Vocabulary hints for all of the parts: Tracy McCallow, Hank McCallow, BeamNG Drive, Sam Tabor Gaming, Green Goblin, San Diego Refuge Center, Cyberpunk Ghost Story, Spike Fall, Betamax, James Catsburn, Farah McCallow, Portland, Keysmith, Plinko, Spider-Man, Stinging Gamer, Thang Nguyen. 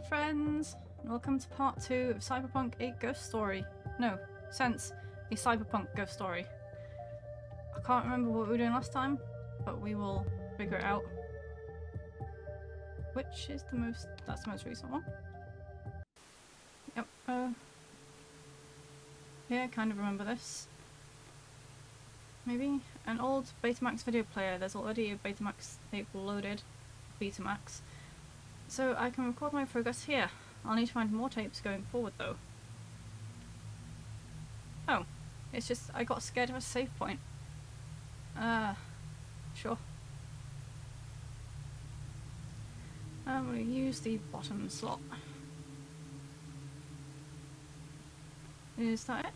up, friends? And welcome to part 2 of Cyberpunk A Ghost Story. No, since a Cyberpunk Ghost Story. I can't remember what we were doing last time, but we will figure it out. Which is the most... that's the most recent one. Yep. Yeah, I kind of remember this. Maybe? An old Betamax video player. There's already a Betamax tape loaded. Betamax. So I can record my progress here. I'll need to find more tapes going forward though. Oh. It's just I got scared of a save point. Sure. I'm going to use the bottom slot. Is that it?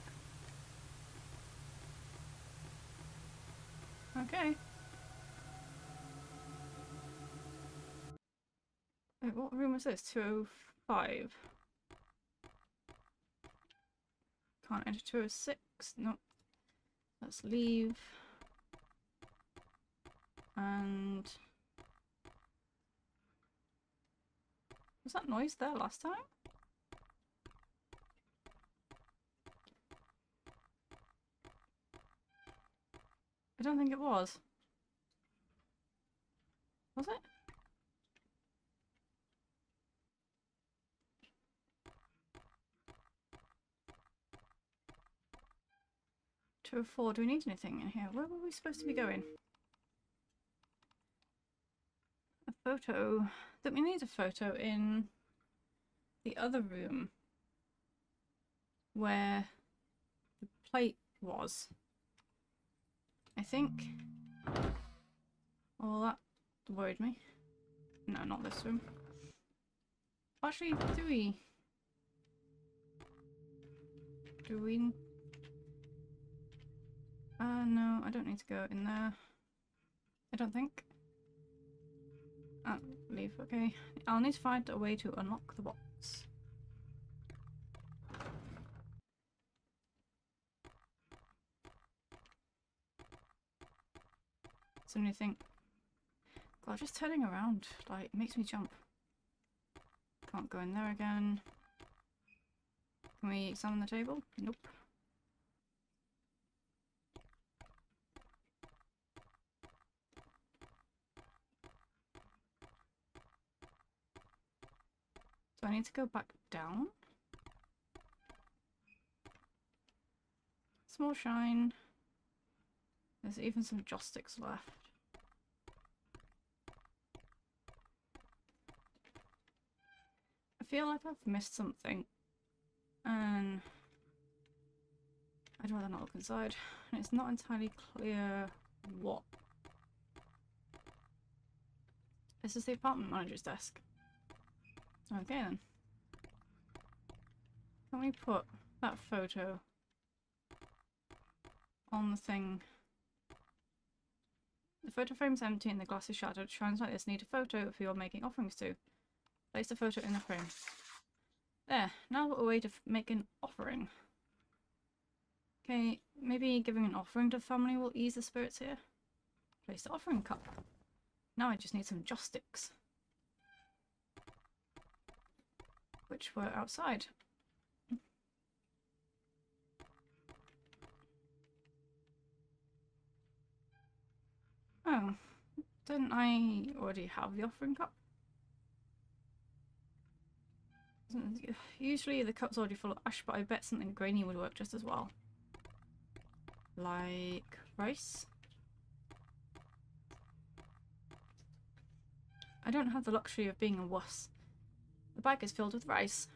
Okay. Wait, what room was this? 205. Can't enter 206. Nope. Let's leave. And... was that noise there last time? I don't think it was. Was it? Before, do we need anything in here? Where were we supposed to be going? A photo. That we need a photo in the other room where the plate was, I think. Oh, that worried me. No, not this room. Actually, do we no, I don't need to go in there. I don't think. Ah, leave, okay. I'll need to find a way to unlock the box. It's anything. God, just turning around, like, makes me jump. Can't go in there again. Can we examine the table? Nope. Do I need to go back down? Small shine. There's even some joysticks left. I feel like I've missed something. And I'd rather not look inside. And it's not entirely clear what. This is the apartment manager's desk. Okay then. Can we put that photo on the thing? The photo frame's empty and the glass is shattered. Shrines like this need a photo for your making offerings to. Place the photo in the frame. There. Now what a way to make an offering. Okay, maybe giving an offering to family will ease the spirits here. Place the offering cup. Now I just need some joysticks, which were outside. Oh, didn't I already have the offering cup? Usually the cup's already full of ash, but I bet something grainy would work just as well. Like rice? I don't have the luxury of being a wuss. The bag is filled with rice.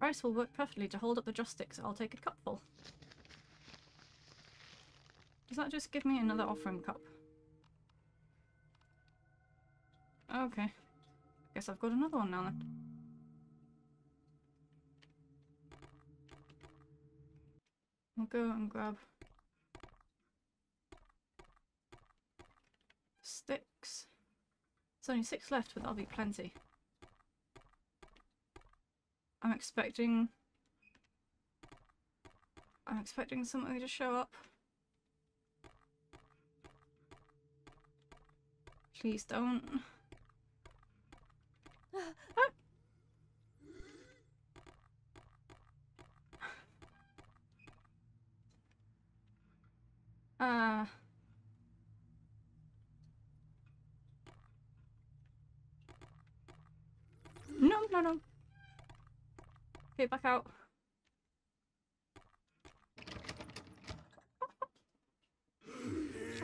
Rice will work perfectly to hold up the joysticks. I'll take a cupful. Does that just give me another offering cup? Okay. I guess I've got another one now then. We'll go and grab sticks. There's only 6 left, but that'll be plenty. I'm expecting something to show up. Please don't. Ah! no. Okay, back out.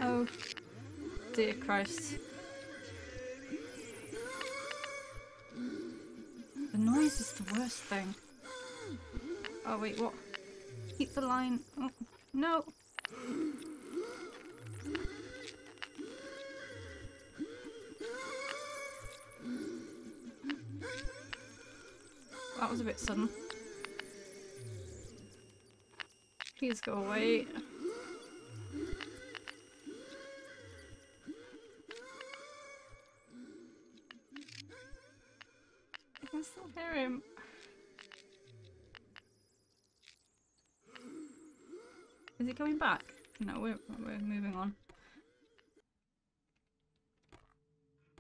Oh, dear Christ. The noise is the worst thing. Oh, wait, what? Keep the line. Oh, no! That was a bit sudden. Please go away. I can still hear him. Is it going back? No, we're moving on.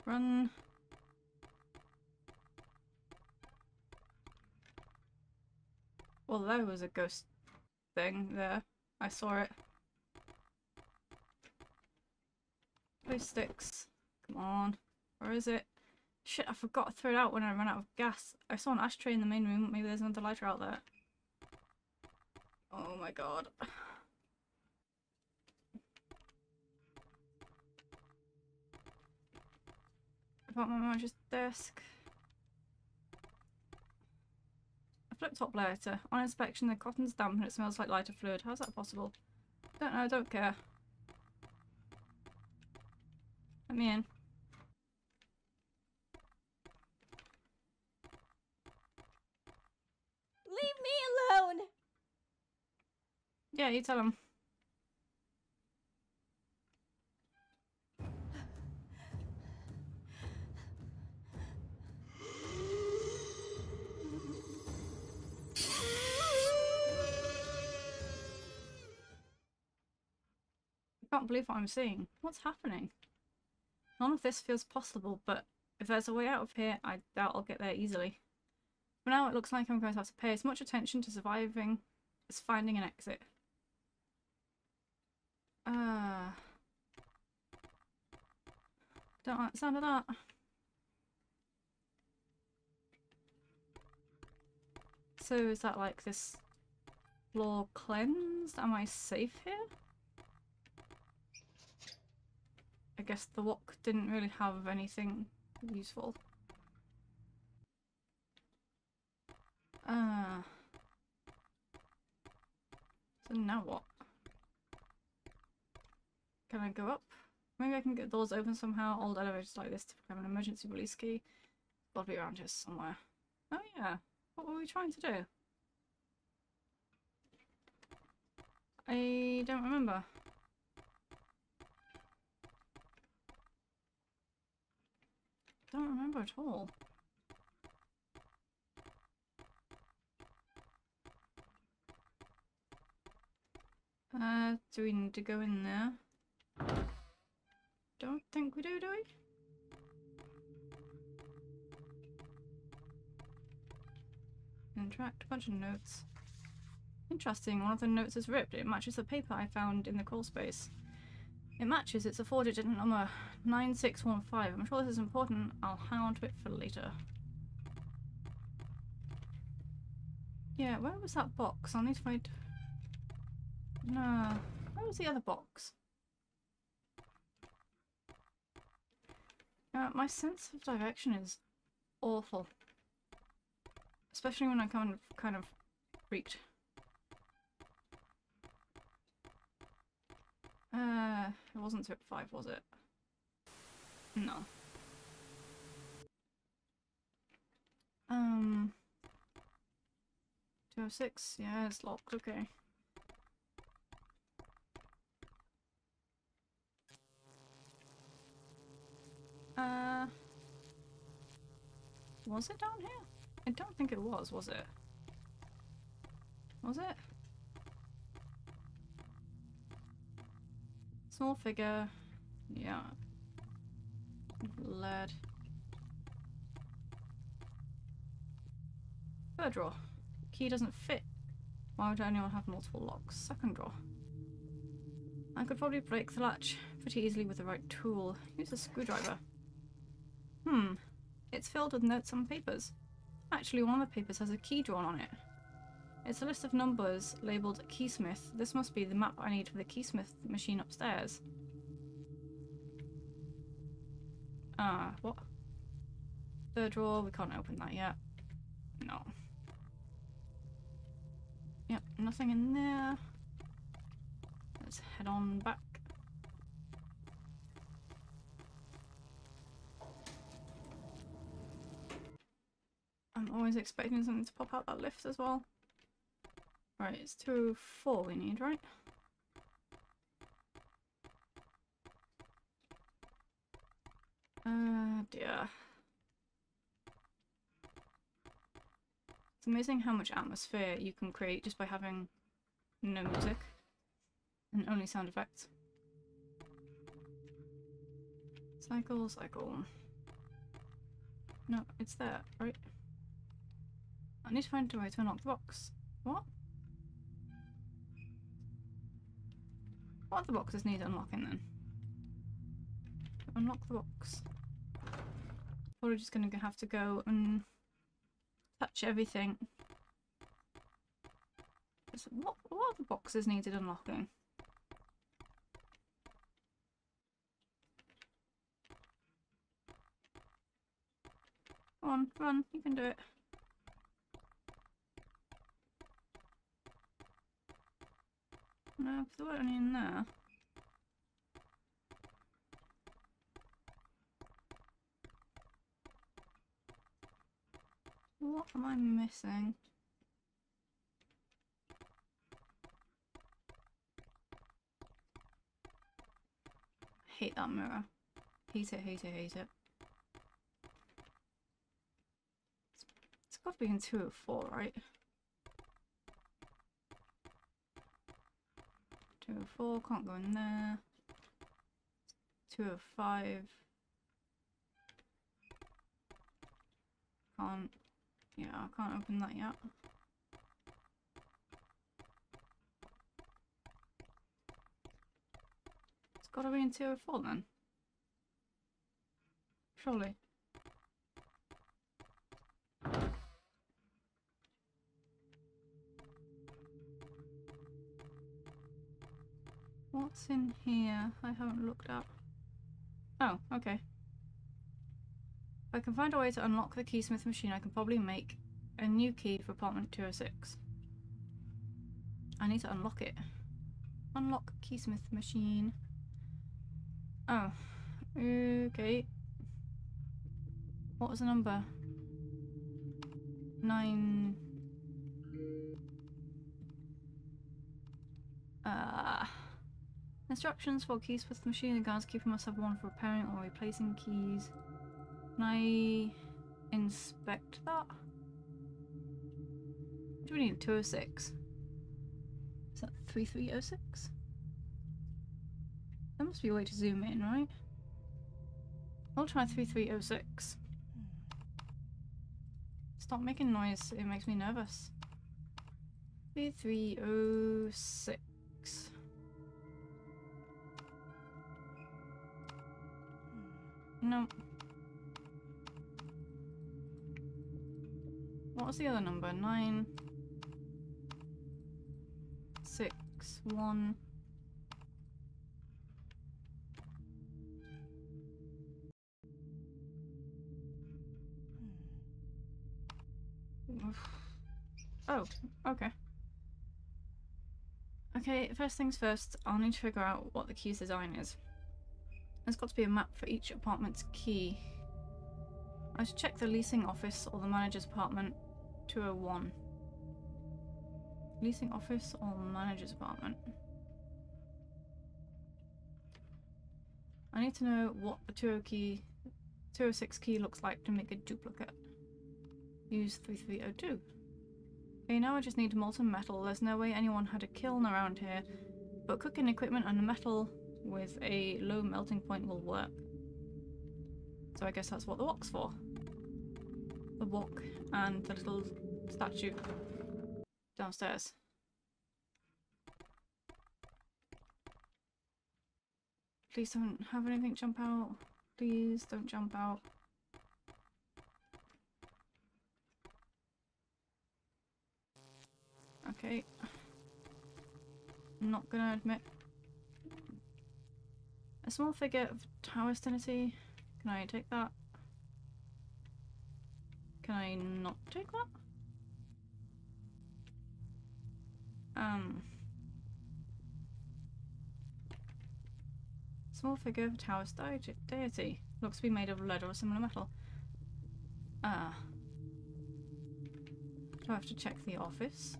Run. Well, there was a ghost thing there. I saw it. Those sticks. Come on. Where is it? Shit, I forgot to throw it out when I ran out of gas. I saw an ashtray in the main room. Maybe there's another lighter out there. Oh my god. About my manager's desk. Flip top lighter. On inspection, the cotton's damp and it smells like lighter fluid. How's that possible? Don't know, don't care. Let me in. Leave me alone! Yeah, you tell him. I can't believe what I'm seeing. What's happening? None of this feels possible, but if there's a way out of here, I doubt I'll get there easily. For now, it looks like I'm going to have to pay as much attention to surviving as finding an exit. Don't like the sound of that. So is that like this floor cleansed? Am I safe here? I guess the wok didn't really have anything useful. So now what? Can I go up? Maybe I can get doors open somehow. Old elevators like this to become an emergency release key. Gotta be around here somewhere. Oh yeah, what were we trying to do? I don't remember. Don't remember at all. Do we need to go in there? Don't think we do we? Interact, a bunch of notes. Interesting, one of the notes is ripped. It matches the paper I found in the crawl space. It matches, it's a 4-digit number, 9615. I'm sure this is important, I'll hang on to it for later. Yeah, where was that box? I need to find... No, where was the other box? My sense of direction is awful. Especially when I'm kind of freaked. It wasn't tip 5, was it? No. $206? Yeah, it's locked, okay. Was it down here? I don't think it was it? Was it? Small figure, yeah. Lead. Third drawer. Key doesn't fit. Why would anyone have multiple locks? Second drawer. I could probably break the latch pretty easily with the right tool. Use a screwdriver. It's filled with notes and papers. Actually, one of the papers has a key drawn on it. It's a list of numbers labelled Keysmith. This must be the map I need for the Keysmith machine upstairs. What? Third drawer, we can't open that yet. No. Yep, nothing in there. Let's head on back. I'm always expecting something to pop out that lift as well. Right, it's 204 we need, right? Dear. It's amazing how much atmosphere you can create just by having no music and only sound effects. Cycle, cycle. No, it's there, right? I need to find a way to unlock the box. What? What are the boxes need unlocking then? Unlock the box. Probably just gonna have to go and touch everything. What are the boxes needed unlocking? Come on, run, you can do it. No, there weren't any in there. What am I missing? I hate that mirror. Hate it, hate it, hate it. It's got to be in 204, right? 204, can't go in there. 205. Can't. Yeah, I can't open that yet. It's gotta be in 204 then. Surely. What's in here? I haven't looked up. Oh, okay. If I can find a way to unlock the Keysmith machine, I can probably make a new key for apartment 206. I need to unlock it. Unlock Keysmith machine. Oh. Okay. What was the number? 9... Instructions for keys with the machine. The groundskeeper must have one for repairing or replacing keys. Can I inspect that? Do we need 206? Is that 3306? There must be a way to zoom in, right? I'll try 3306. Stop making noise, it makes me nervous. 3306. No. What was the other number? 9 6 1. Oh, okay. Okay, first things first, I'll need to figure out what the key's design is. There's got to be a map for each apartment's key. I should check the leasing office or the manager's apartment 201. Leasing office or the manager's apartment. I need to know what the 206 key looks like to make a duplicate. Use 3302. Okay, now I just need molten metal. There's no way anyone had a kiln around here, but cooking equipment and metal with a low melting point will work. So I guess that's what the wok's for. The wok and the little statue downstairs. Please don't have anything jump out. Please don't jump out. Okay. I'm not gonna admit. A small figure of Taoist entity. Can I take that? Can I not take that? Small figure of Taoist deity. Looks to be made of lead or a similar metal. Do I have to check the office?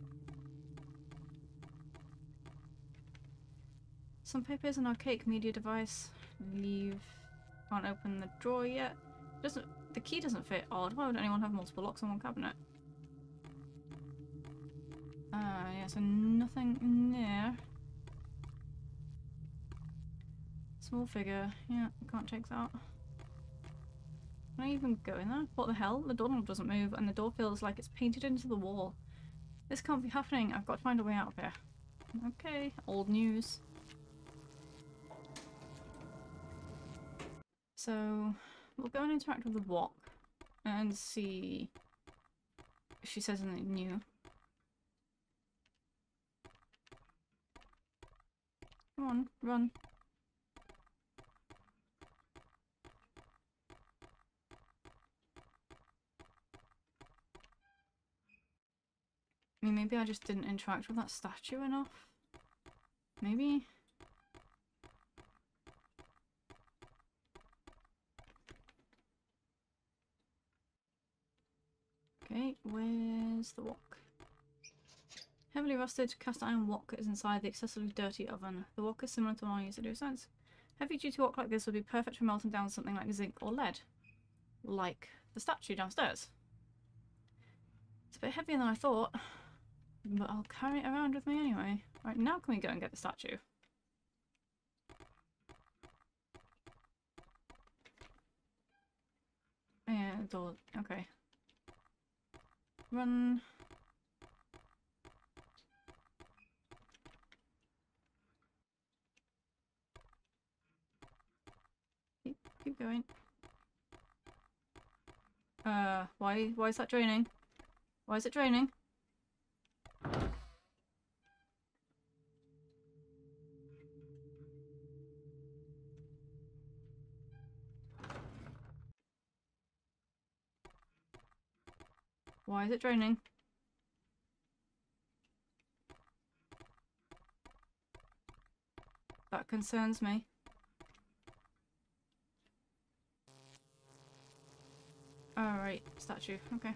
Some papers, an archaic media device. Leave. Can't open the drawer yet. Doesn't the key doesn't fit? Odd. Why would anyone have multiple locks on one cabinet? Yeah, so nothing in there. Small figure. Yeah, can't take that. Can I even go in there? What the hell? The doorknob doesn't move and the door feels like it's painted into the wall. This can't be happening. I've got to find a way out of here. Okay, old news. So, we'll go and interact with the walk and see if she says anything new. Come on, run. I mean, maybe I just didn't interact with that statue enough. Maybe. Okay, where's the wok? Heavily rusted cast iron wok is inside the excessively dirty oven. The wok is similar to one I used to do since. Heavy duty wok like this would be perfect for melting down something like zinc or lead. Like the statue downstairs. It's a bit heavier than I thought. But I'll carry it around with me anyway. Right, now can we go and get the statue? Yeah, it's all... okay. Run. Keep going. Why is that draining? Why is it draining? Why is it draining? That concerns me. Alright, statue, okay.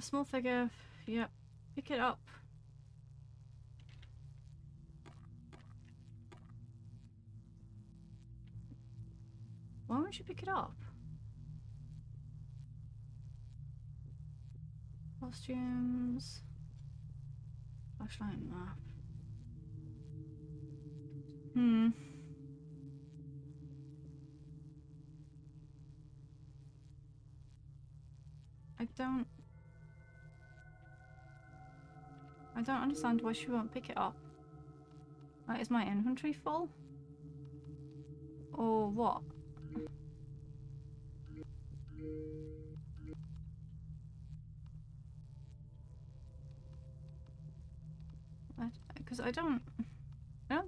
Small figure, yep. Pick it up. Why won't you pick it up? Costumes, flashlight map. I don't understand why she won't pick it up. Like, is my inventory full? Or what? Because I don't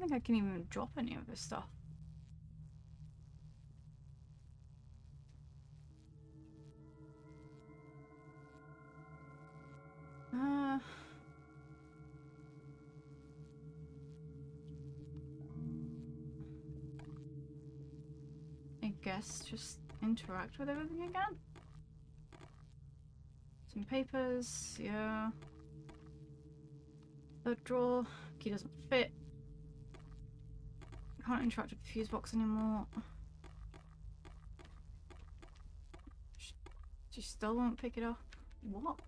think I can even drop any of this stuff. I guess just interact with everything again. Some papers, yeah. The drawer key doesn't fit. Can't interact with the fuse box anymore. She still won't pick it up. What?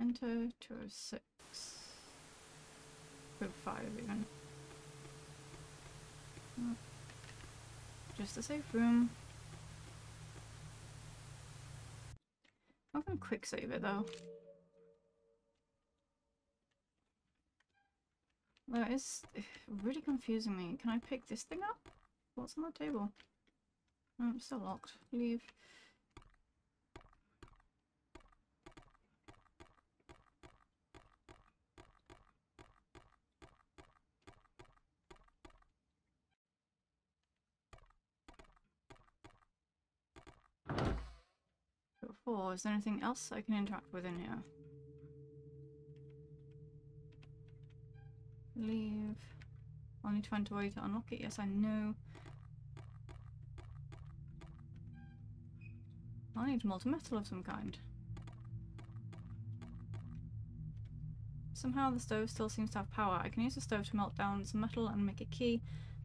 Enter 206. Code 5 even. Just a safe room. I'm gonna quick save it though. That is really confusing me. Can I pick this thing up? What's on the table? I'm still locked. Leave. Four. Is there anything else I can interact with in here? Leave. Only 20 way to unlock it. Yes, I know. I need multi-metal of some kind. Somehow the stove still seems to have power. I can use the stove to melt down some metal and make a key.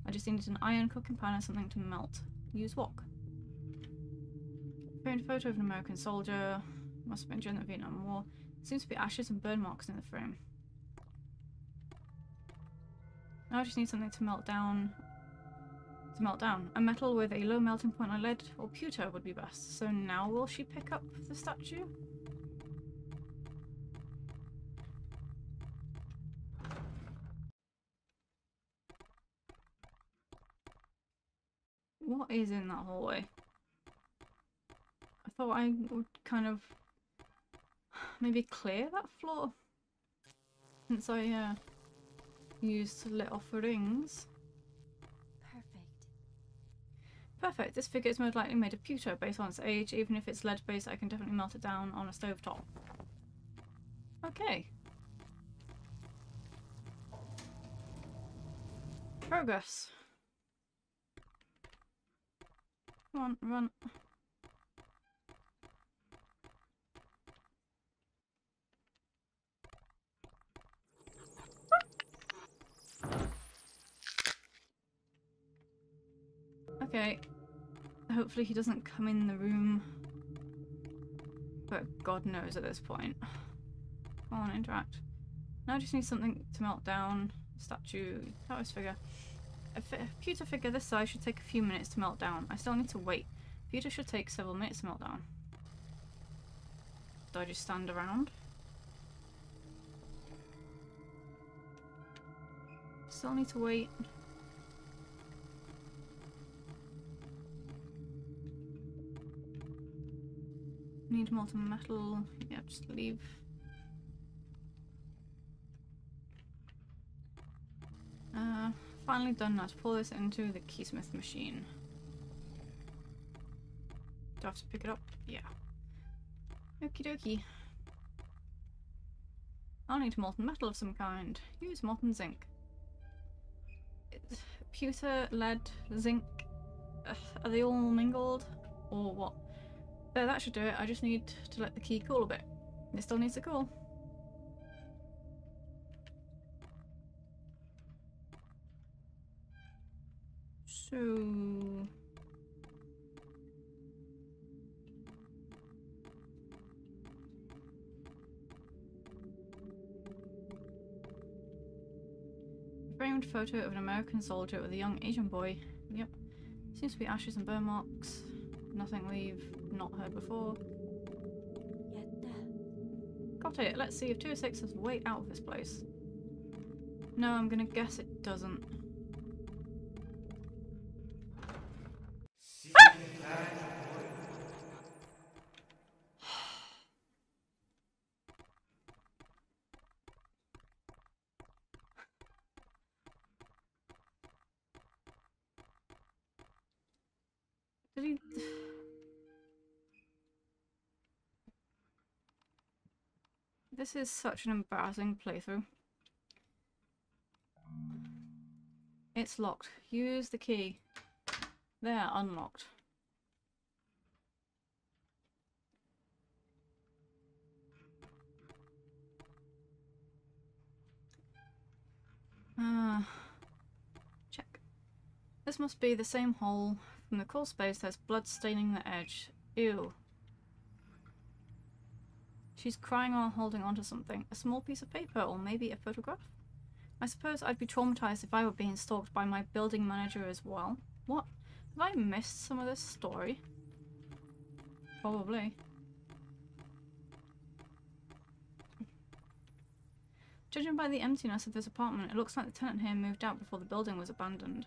I just need an iron cooking pan and something to melt. Use wok. Framed photo of an American soldier. Must have been during the Vietnam War. Seems to be ashes and burn marks in the frame. Now I just need something to melt down. A metal with a low melting point on lead or pewter would be best. So now will she pick up the statue? What is in that hallway? I thought I would kind of maybe clear that floor since I used lit off rings. Perfect. This figure is most likely made of pewter based on its age. Even if it's lead based, I can definitely melt it down on a stovetop. Okay. Progress. Come on, run. Okay, hopefully he doesn't come in the room, but God knows at this point. Come on, interact. Now I just need something to melt down. Statue, tortoise figure. A pewter figure this size should take a few minutes to melt down. I still need to wait. Pewter should take several minutes to melt down. Do I just stand around? Still need to wait. Need molten metal. Yeah, just leave. Finally done. Now to pull this into the keysmith machine. Do I have to pick it up? Yeah. Okie dokie. I'll need molten metal of some kind. Use molten zinc. It's pewter, lead, zinc. Are they all mingled? Or what? So that should do it. I just need to let the key cool a bit. It still needs to cool. So a framed photo of an American soldier with a young Asian boy. Yep. Seems to be ashes and burn marks. Nothing we've not heard before. Got it. Let's see if 206 is way out of this place. No, I'm gonna guess it doesn't. Ah! Did he... This is such an embarrassing playthrough. It's locked. Use the key. There, unlocked. Check. This must be the same hole from the crawl space. There's blood staining the edge. Ew. She's crying or holding onto something. A small piece of paper, or maybe a photograph? I suppose I'd be traumatized if I were being stalked by my building manager as well. What? Have I missed some of this story? Probably. Judging by the emptiness of this apartment, it looks like the tenant here moved out before the building was abandoned.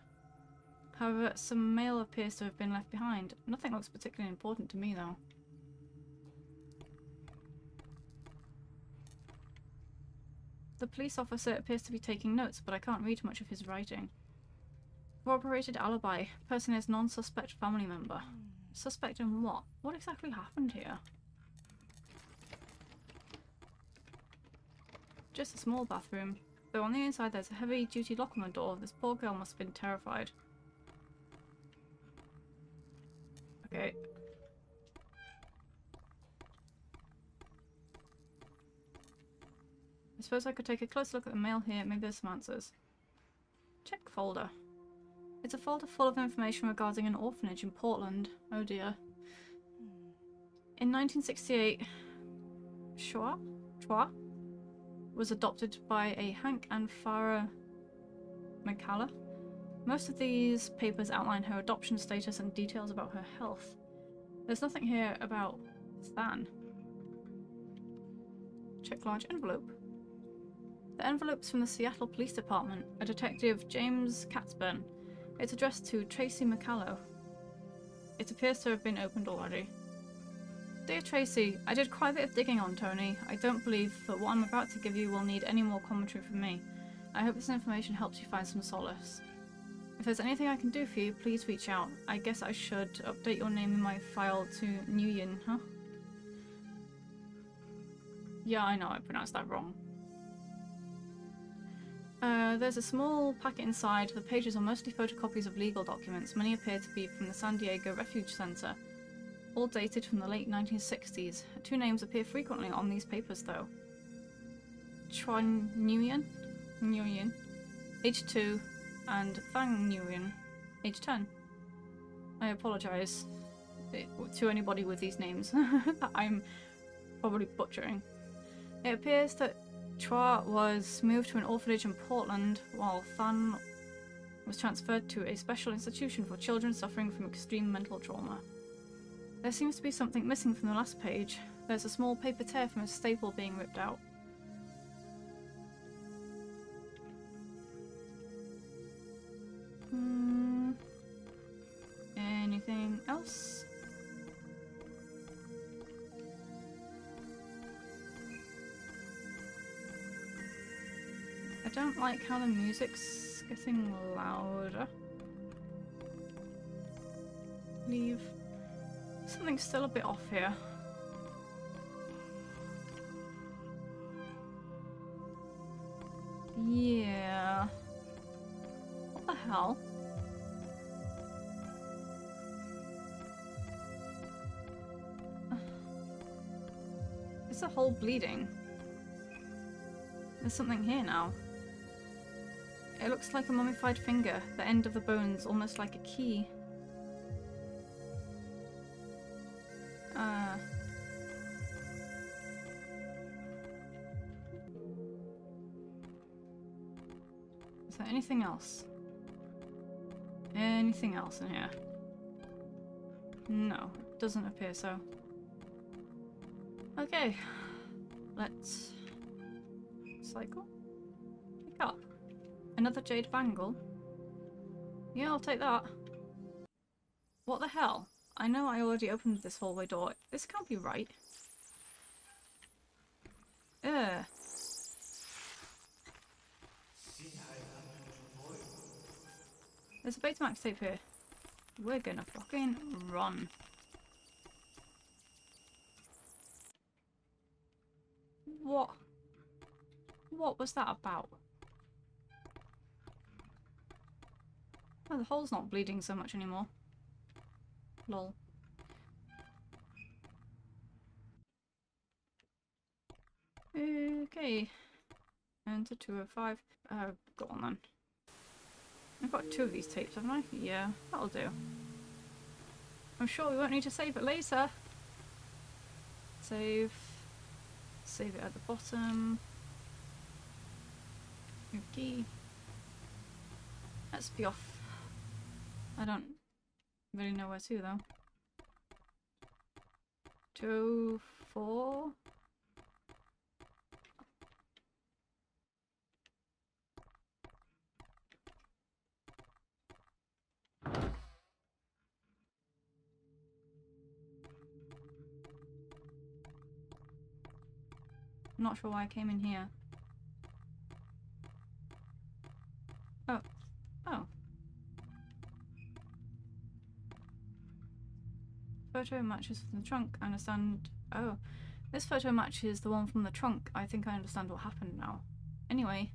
However, some mail appears to have been left behind. Nothing looks particularly important to me, though. The police officer appears to be taking notes, but I can't read much of his writing. Corroborated alibi. Person is non-suspect family member. Suspect in what? What exactly happened here? Just a small bathroom, though on the inside there's a heavy-duty lock on the door. This poor girl must have been terrified. Okay. I suppose I could take a close look at the mail here. Maybe there's some answers. Check folder. It's a folder full of information regarding an orphanage in Portland. Oh dear. In 1968, Chua was adopted by a Hank and Farah McCallow. Most of these papers outline her adoption status and details about her health. There's nothing here about Thang. Check large envelope. The envelope's from the Seattle Police Department, a detective, James Catsburn. It's addressed to Tracy McCallow. It appears to have been opened already. Dear Tracy, I did quite a bit of digging on Tony. I don't believe that what I'm about to give you will need any more commentary from me. I hope this information helps you find some solace. If there's anything I can do for you, please reach out. I guess I should update your name in my file to Nguyen, huh? Yeah, I know, I pronounced that wrong. There's a small packet inside. The pages are mostly photocopies of legal documents. Many appear to be from the San Diego Refuge Center, all dated from the late 1960s. Two names appear frequently on these papers, though. Thang Nguyen, age 2, and Thang Nguyen, age 10. I apologize to anybody with these names that I'm probably butchering. It appears that Chua was moved to an orphanage in Portland, while Thang was transferred to a special institution for children suffering from extreme mental trauma. There seems to be something missing from the last page. There's a small paper tear from a staple being ripped out. Anything else? I don't like how the music's getting louder. Leave. Something's still a bit off here. Yeah. What the hell? Is the hole bleeding? There's something here now. It looks like a mummified finger, the end of the bones, almost like a key. Is there anything else? Anything else in here? No, it doesn't appear so. Okay, let's cycle. Pick up. Another jade bangle? Yeah, I'll take that. What the hell? I know I already opened this hallway door. This can't be right. Ugh. There's a Betamax tape here. We're gonna fucking run. What? What was that about? Oh, the hole's not bleeding so much anymore. Lol. Okay. Enter 205. Go on then. I've got two of these tapes, haven't I? Yeah, that'll do. I'm sure we won't need to save it later. Save. Save it at the bottom. Okay. Let's be off. I don't really know where to, though. 204? Not sure why I came in here. Oh. Oh. Photo matches from the trunk. I understand. Oh. This photo matches the one from the trunk. I think I understand what happened now. Anyway.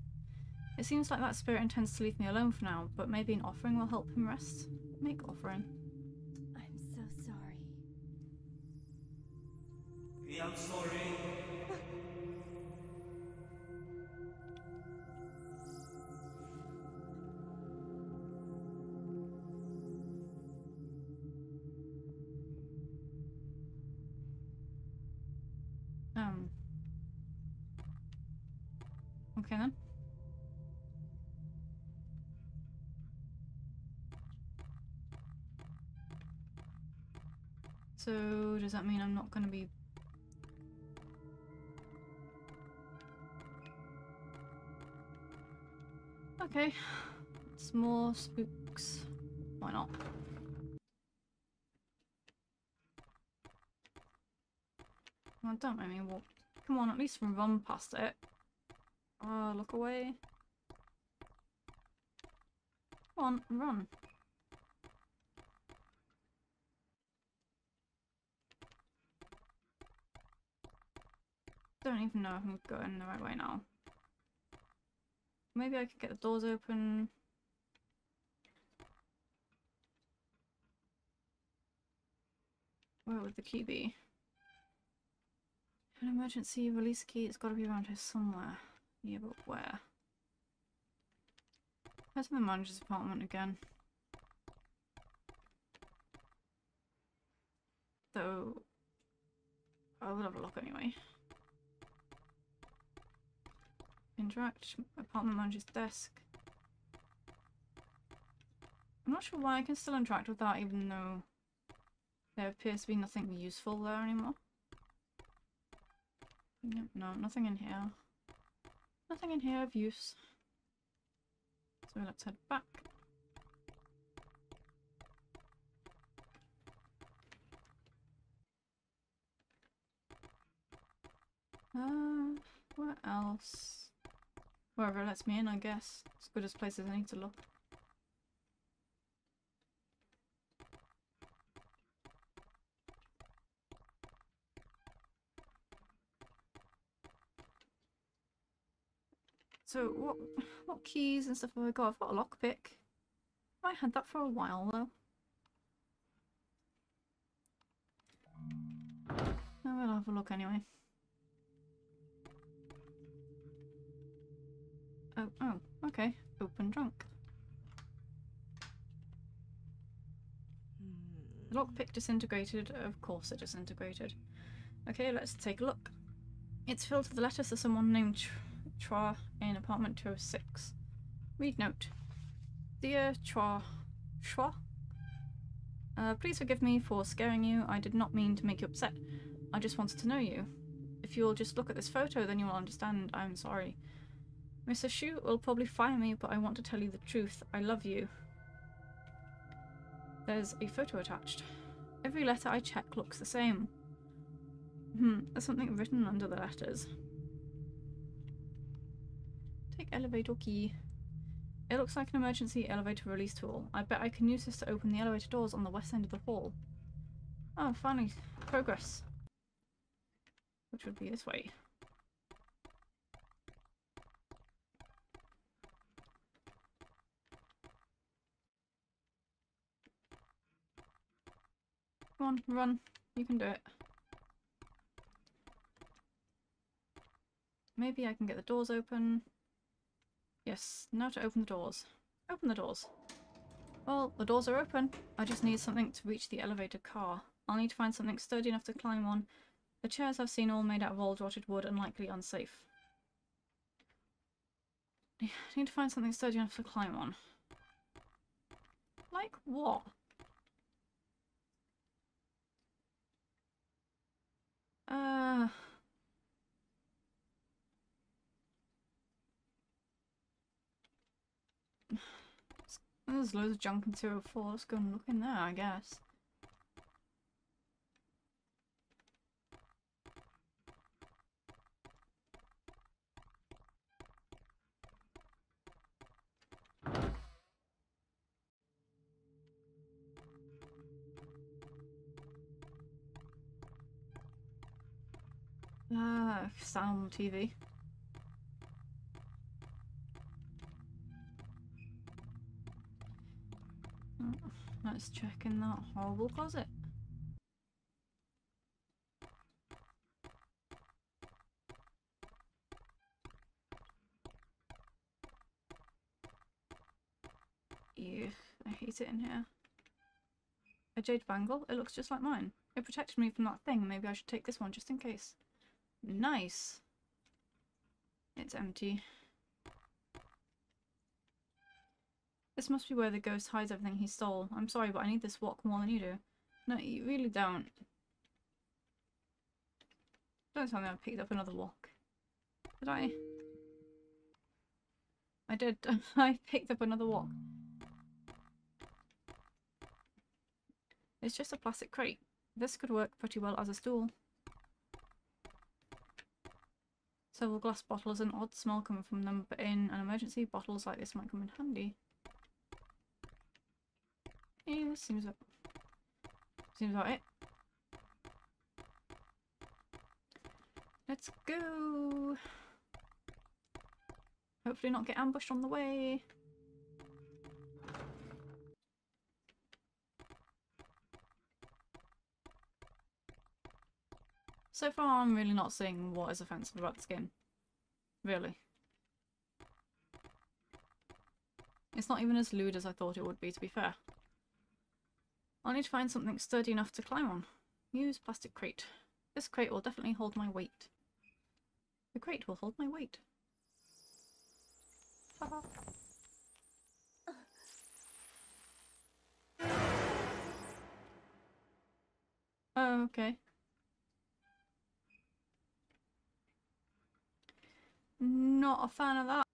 It seems like that spirit intends to leave me alone for now, but maybe an offering will help him rest. Make offering. I'm so sorry. Yeah, I'm sorry. Okay then. So, does that mean I'm not going to be... Okay. It's more spooks. Why not? Well, don't make me walk. Come on, at least run past it. Oh, look away. Come on, run. Don't even know if I'm going the right way now. Maybe I could get the doors open. Where would the key be? An emergency release key, it's got to be around here somewhere. Yeah, but where? That's in the manager's apartment again. So... I'll have a look anyway. Interact, apartment manager's desk. I'm not sure why I can still interact with that even though there appears to be nothing useful there anymore. Yep, no, nothing in here. Nothing in here of use. So let's head back. Where else? Wherever it lets me in, I guess. As good as places I need to look. So, what keys and stuff have I got? I've got a lockpick. I had that for a while, though. I will have a look anyway. Oh, oh, okay. Open trunk. The lockpick disintegrated. Of course it disintegrated. Okay, let's take a look. It's filled with the letters of someone named Tra in apartment 206. Read note. Dear Tra, please forgive me for scaring you. I did not mean to make you upset. I just wanted to know you. If you'll just look at this photo, then you'll understand. I'm sorry. Mr. Shu will probably fire me, but I want to tell you the truth. I love you. There's a photo attached. Every letter I check looks the same. There's something written under the letters. Take elevator key. It looks like an emergency elevator release tool. I bet I can use this to open the elevator doors on the west end of the hall. Oh, finally. Progress. Which would be this way. Come on, run. You can do it. Maybe I can get the doors open. Yes, now to open the doors. Open the doors. Well, the doors are open. I just need something to reach the elevator car. I'll need to find something sturdy enough to climb on. The chairs I've seen all made out of old rotted wood and likely unsafe. I need to find something sturdy enough to climb on. Like what? There's loads of junk in 204. Let's go and look in there, I guess. Sound TV. Oh, let's check in that horrible closet. Ew, I hate it in here. A jade bangle? It looks just like mine. It protected me from that thing. Maybe I should take this one just in case. Nice. It's empty. This must be where the ghost hides everything he stole. I'm sorry, but I need this walk more than you do. No, you really don't. Don't tell me I picked up another walk. Did I? I did. I picked up another walk. It's just a plastic crate. This could work pretty well as a stool. Several glass bottles, an odd smell coming from them, but in an emergency, bottles like this might come in handy. Yeah, this seems about it. Let's go! Hopefully not get ambushed on the way. So far, I'm really not seeing what is offensive about the skin. Really. It's not even as lewd as I thought it would be, to be fair. I'll need to find something sturdy enough to climb on. Use plastic crate. This crate will definitely hold my weight. The crate will hold my weight. Ta-da. Oh, okay. Not a fan of that.